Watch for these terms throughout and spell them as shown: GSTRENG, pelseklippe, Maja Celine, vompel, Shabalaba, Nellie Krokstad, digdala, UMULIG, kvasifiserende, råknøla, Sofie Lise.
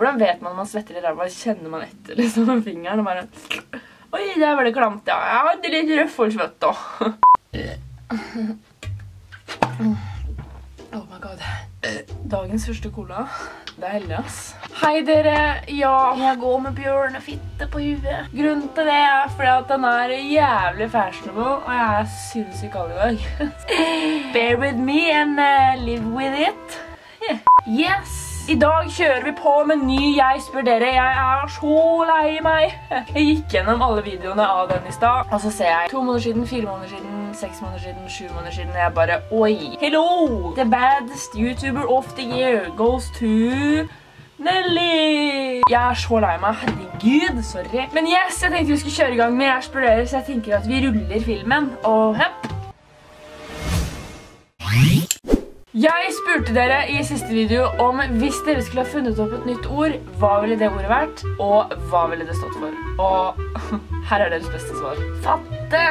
Hvordan vet man når man svetter i ræva? Kjenner man etter liksom med fingeren og bare oi, det er veldig klamt, ja. Ja, det er litt røffoldsvett da. Oh my god. Dagens første cola. Det er heldig, ass. Hei dere, ja, jeg går med bjørnefitte på huet. Grunnen til det er fordi at den er jævlig fashionable, og jeg er sinnssyk all i dag. Bear with me and live with it. Yeah. Yes! I dag kjører vi på med ny Jeg spør dere. Jeg er så lei meg. Jeg gikk gjennom alle videoene av den i stad, og så ser jeg 2 måneder siden, 4 måneder siden, 6 måneder siden, 7 måneder siden, og jeg bare, oi. Hello! The baddest YouTuber of the year goes to Nellie! Jeg er så lei meg, herregud, sorry. Men yes, jeg tenkte vi skulle kjøre i gang med Jeg spør dere, så jeg tenker at vi ruller filmen, og hepp! Jeg spurte dere i siste video om hvis dere skulle ha funnet opp et nytt ord, hva ville det ordet vært, og hva ville det stått for? Og her er deres beste svar. Fatte!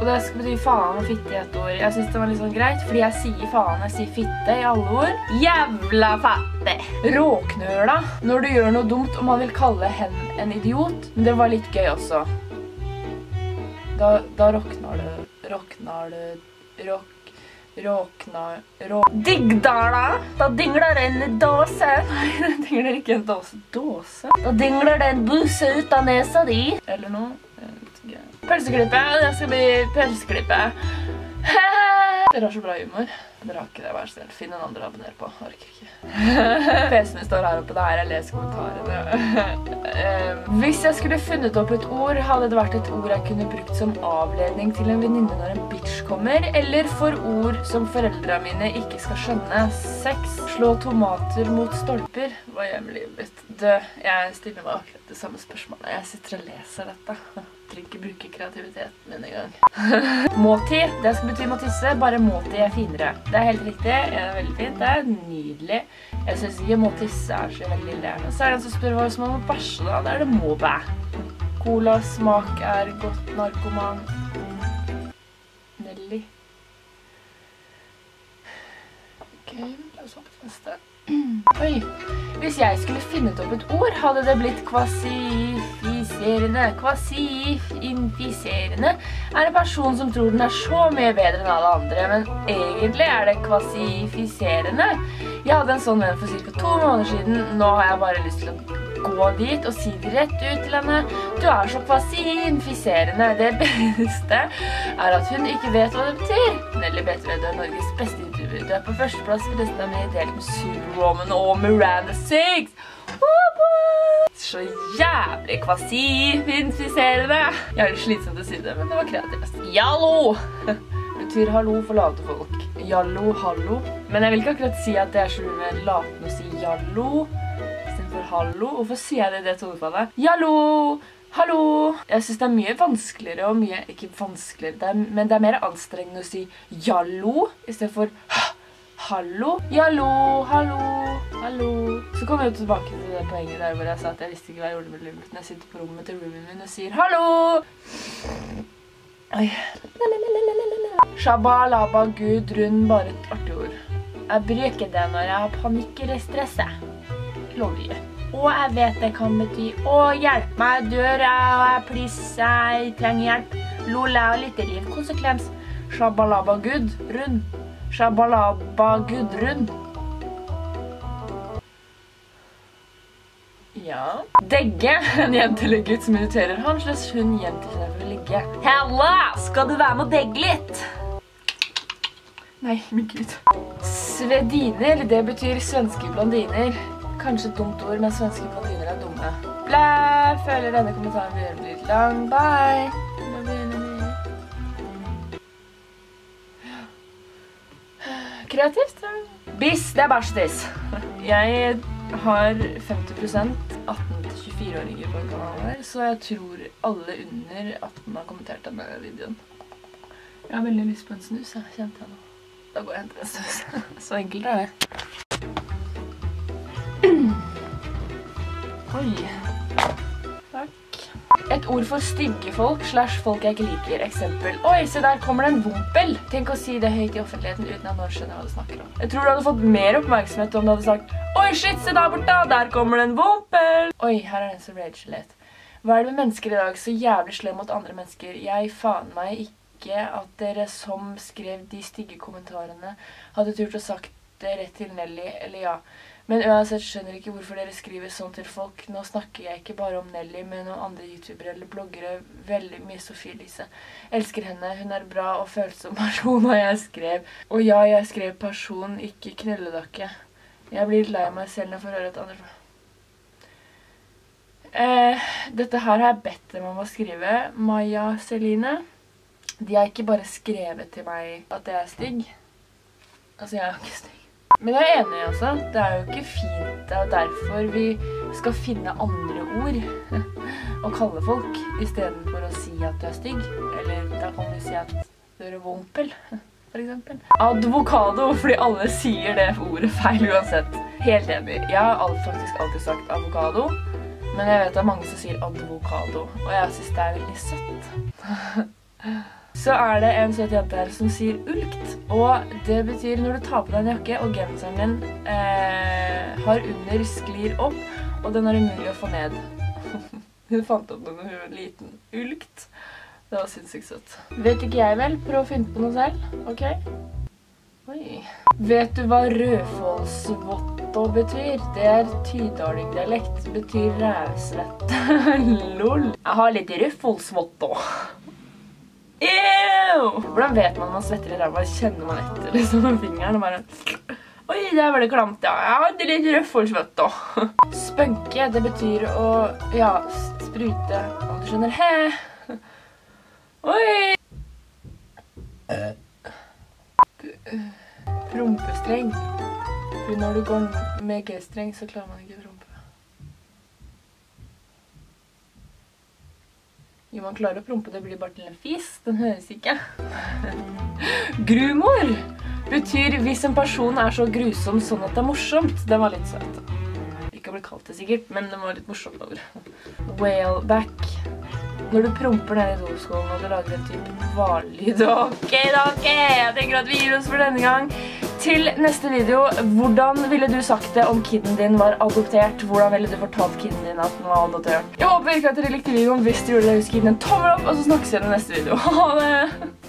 Og det skal bety faen og fitte i et ord. Jeg synes det var litt sånn greit, fordi jeg sier faen, jeg sier fitte i alle ord. Jævla fatte! Råknøla, når du gjør noe dumt og man vil kalle henne en idiot, men det var litt gøy også. Da råknar det. Digdala! Da dingler det en dåse. Nei, det dingler ikke en dåse. Dåse? Da dingler det en busse ut av nesa di. Eller noe. Pelseklippe, det skal bli pelseklippe. Dere har så bra humor. Dere har ikke det, vær snill. Finn en andre å abonnere på, orker ikke. PC-en min står her oppe der, jeg leser kommentarene. Hvis jeg skulle funnet opp et ord, hadde det vært et ord jeg kunne brukt som avledning til en venninne når en bitch kommer, eller for ord som foreldrene mine ikke skal skjønne. Sex, slå tomater mot stolper, var hjemmelivet mitt. Jeg stiller meg akkurat det samme spørsmålet. Jeg sitter og leser dette. Trenger ikke bruke kreativiteten min engang. Måti, det skal bety må tisse, bare måti er finere. Det er helt riktig, det er veldig fint, det er nydelig. Jeg synes ikke må tisse er så veldig lærende. Så er det en som spør hva som man må bæsje da, det er det må bæ. Cola smak er godt narkoman. Nellie. Ok, la oss hoppe til neste. Oi, hvis jeg skulle finnet opp et ord, hadde det blitt kvasifiserende. Kvasifiserende er en person som tror den er så mye bedre enn alle andre, men egentlig er det kvasifiserende. Jeg hadde en sånn venn for ca. 2 måneder siden. Nå har jeg bare lyst til å gå dit og si det rett ut til henne. Du er så kvasifiserende. Det beste er at hun ikke vet hva det betyr. Nellie Krokstad er Norges beste YouTuber. Du er på førsteplass for resten av meg delt med Superwoman og Miranda 6. Så jævlig kvasifiserende. Jeg er litt slitsomt å si det, men det var kreativt. Jallo! Det betyr hallo for late folk. Jallo, hallo. Men jeg vil ikke akkurat si at det er så med laten å si jallo. Hallo, hvorfor sier jeg det tonefallet? Hallo, hallo. Jeg synes det er mye vanskeligere og mye, ikke vanskeligere, men det er mer anstrengende å si hallo, i stedet for hallo. Hallo, hallo, hallo. Så kommer jeg tilbake til det poenget der hvor jeg sa at jeg visste ikke hva jeg gjorde med lummert, når jeg sitter på rommet til roomien min og sier hallo. Oi. Shabba, laba, gud, rund, bare et artig ord. Jeg bruker det når jeg har panikk eller stresset. Lovlige. Og jeg vet det kan bety å hjelp meg, dør jeg, please, jeg trenger hjelp. Lol, jeg har lite liv, konsekvens. Shabalaba gud, rund. Shabalaba gud, rund. Ja. Degge, en jente eller gutt som irriterer han, slags hun jenter seg for å ligge. Hella, skal du være med å degge litt? Nei, min gud. Svediner, det betyr svenske blondiner. Kanskje et dumt ord, men svenske blondiner er dumme. Blæ! Føler denne kommentaren vil gjøre det litt lang. Bye! Kreativt, tror jeg. Biss, det er bæsjetiss. Jeg har 50% 18-24-åringer på en kanal her, så jeg tror alle under 18 har kommentert denne videoen. Jeg har veldig lyst på en snus, jeg kjente jeg nå. Da går jeg og henter en snus. Så enkelt er det. Oi. Takk. Et et ord for stygge folk, slash folk jeg ikke liker, eksempel. Oi, se der kommer det en vompel. Tenk å si det høyt i offentligheten uten at noen skjønner hva du snakker om. Jeg tror du hadde fått mer oppmerksomhet om du hadde sagt, oi shit, se der borte, der kommer det en vompel. Oi, her er den som rage-let. Hva er det med mennesker i dag så jævlig slem mot andre mennesker? Jeg faen meg ikke at dere som skrev de stygge kommentarene hadde turt å sagt det rett til Nellie, eller ja. Men uansett skjønner jeg ikke hvorfor dere skriver sånn til folk. Nå snakker jeg ikke bare om Nellie, men om andre youtubere eller bloggere. Veldig mye Sofie Lise. Elsker henne, hun er bra og følsom person, og jeg skrev. Og ja, jeg skrev person, ikke knulledakke. Jeg blir lei meg selv når jeg får høre et andre. Dette her har jeg bedt dem om å skrive. Maja Celine. De har ikke bare skrevet til meg at jeg er stygg. Altså, jeg er ikke stygg. Men jeg er enig, altså. Det er jo ikke fint. Det er derfor vi skal finne andre ord å kalle folk, i stedet for å si at du er stygg. Eller da kan du si at du er vompel, for eksempel. Advokado, fordi alle sier det ordet feil uansett. Helt enig. Jeg har faktisk alltid sagt avokado, men jeg vet det er mange som sier advokado, og jeg synes det er veldig søtt. Så er det en søt jente her som sier ulkt, og det betyr når du tar på deg en jakke og genseren din har under sklir opp, og den er umulig å få ned. Hun fant opp den når hun var liten. Ulkt. Det var sinnssykt søtt. Vet ikke jeg vel? Prøv å finne på noe selv, ok? Oi. Vet du hva rødfålsvotto betyr? Det er tydaling-dialekt, betyr rævsvett. Lol. Jeg har litt rødfålsvotto. Eww! Hvordan vet man man svetter i ræva? Kjenner man etter liksom med fingeren og bare oi, der var det klamt, ja. Jeg hadde litt rødfålsvett da. Spønke, det betyr å, ja, sprute. Om du skjønner, he! Oi! Prompestreng. For når du går med G-streng så klarer man ikke prompe. Jo, man klarer å prompe, det blir bare til en fis. Den høres ikke. Grumor betyr hvis en person er så grusom sånn at det er morsomt. Det var litt søt. Ikke å bli kalt det sikkert, men det var litt morsomt over. Whaleback. Når du promper ned i doskålen og du lager en type varlyd. Ok, jeg tenker at vi gir oss for denne gang. Til neste video, hvordan ville du sagt det om kidden din var adoptert? Hvordan ville du fortalt kidden din at den var adoptert? Jeg håper ikke at dere likte videoen. Hvis du gjorde det, husk å gi den en tommel opp, og så snakkes vi i den neste video. Ha det!